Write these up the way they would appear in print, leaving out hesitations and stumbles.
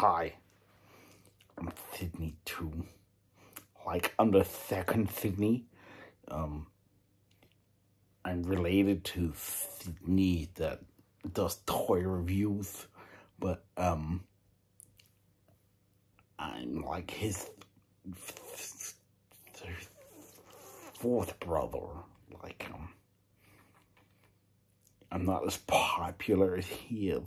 Hi, I'm Sydney 2, like I'm the second Sydney. I'm related to Sydney that does toy reviews, but I'm like his fourth brother. Like I'm not as popular as he is.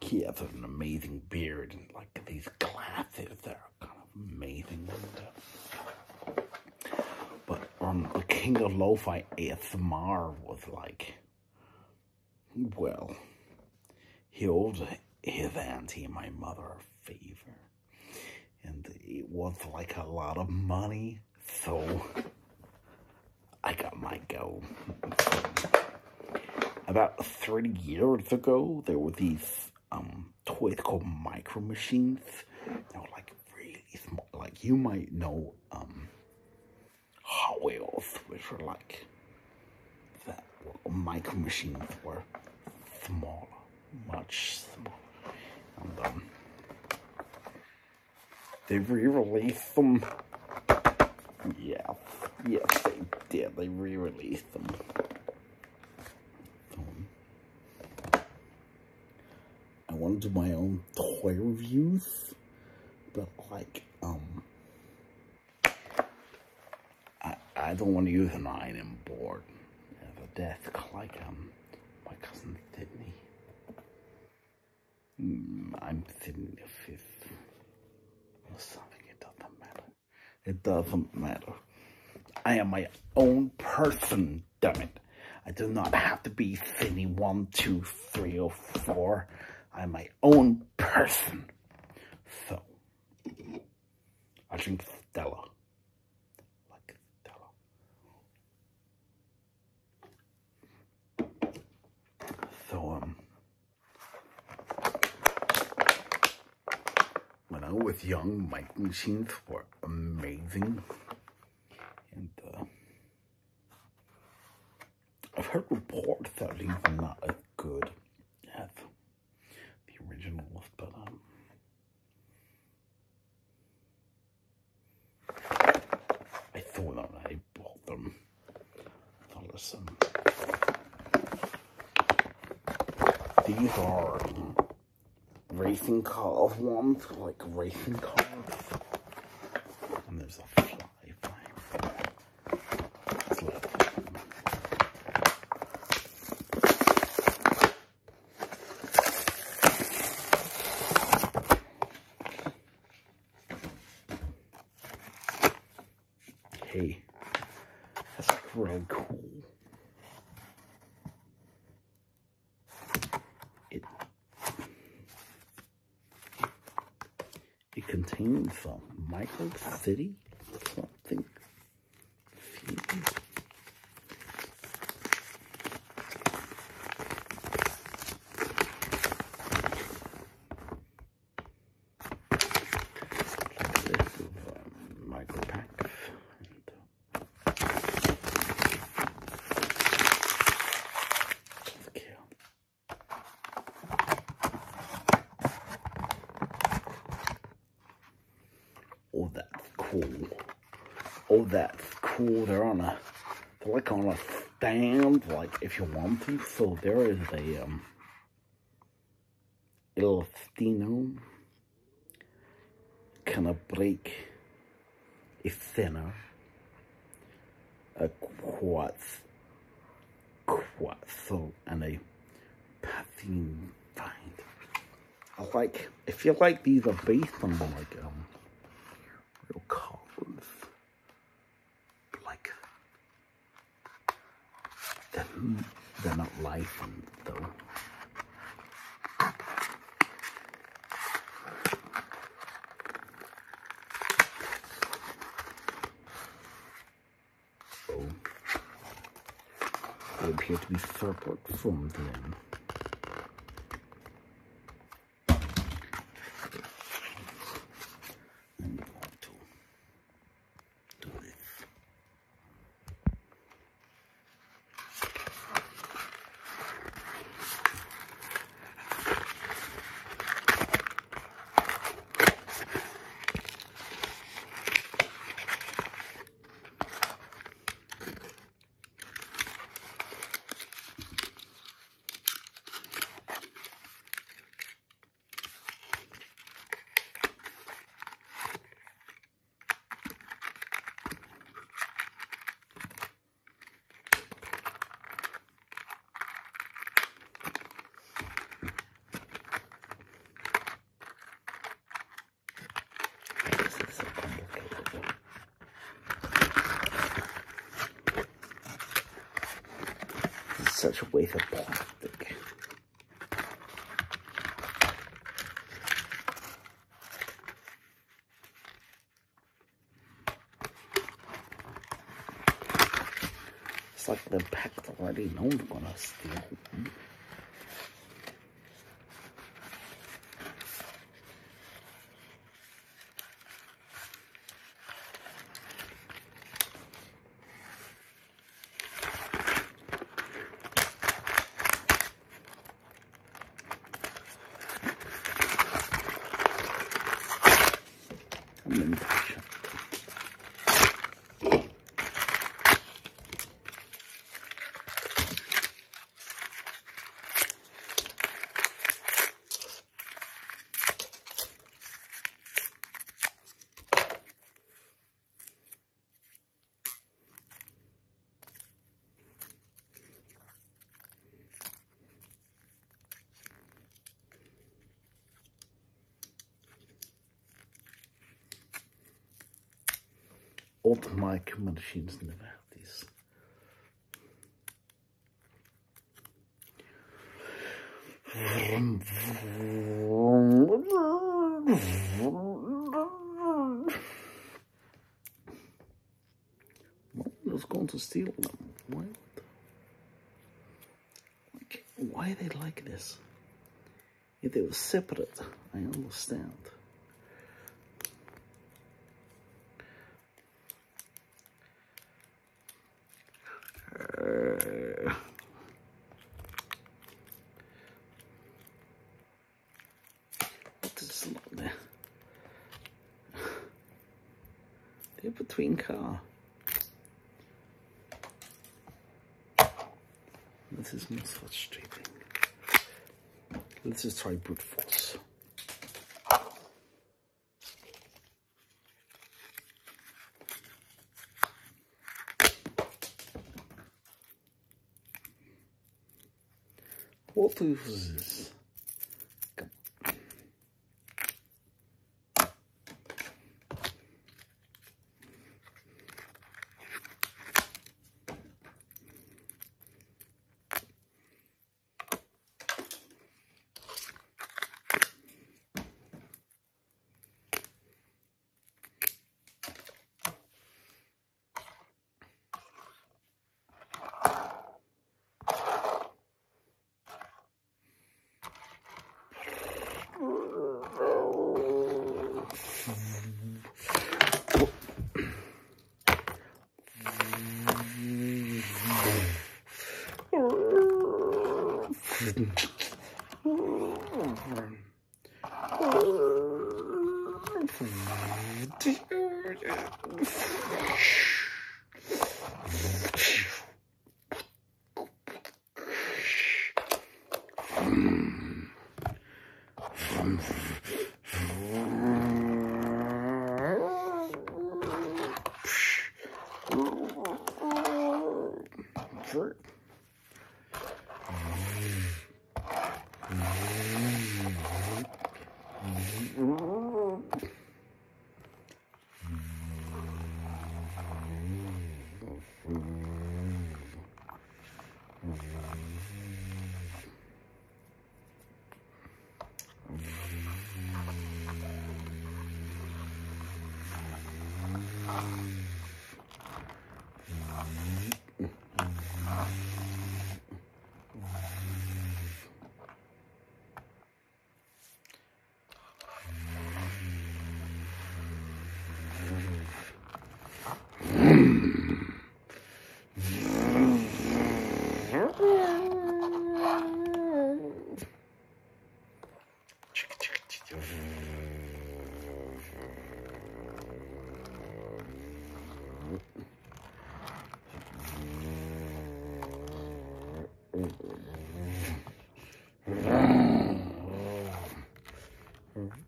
He has an amazing beard and like these glasses that are kind of amazing. But the King of Lo-Fi ASMR was like, well, he owed his auntie and my mother a favor, and it was like a lot of money, so I got my go. About 30 years ago, there were these toys called Micro Machines. They were like really small. Like you might know Hot Wheels, which were like that. Well, Micro Machines were smaller, much smaller. And they re-released them. Yeah, yes they did. They re-released them. I want to do my own toy reviews, but like I don't want to use an item board as a desk like my cousin Sydney. I'm Sydney the fifth or something. It doesn't matter. It doesn't matter. I am my own person, damn it. I do not have to be Sydney 1, 2, 3, or 4. I'm my own person. So I drink Stella. Like Stella. So when I was young, Micro Machines were amazing. And I've heard reports that these are not as good as the originals, but I saw them and I bought them. So listen, these are racing car ones, like racing cars, and there's a fly. It's like hey, that's like really cool. It contains some Micro City something. Oh, that's cool. Oh, that's cool. They're like on a stand, like if you want to. So there is a El Stino kind of break a center, a quasso, and a passing find. I like. I feel like these are based on like real columns, like they're not licensed though. Oh, they appear to be separate from them. such a waste of plastic. It's like the pack's already known I'm gonna steal one. All the Micro Machines never have these. One was going to steal them. Why are they like this? If they were separate, I understand. They're between car. This is not such cheating. Let's just try brute force. What is this?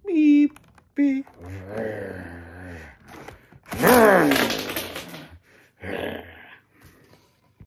Beep, beep.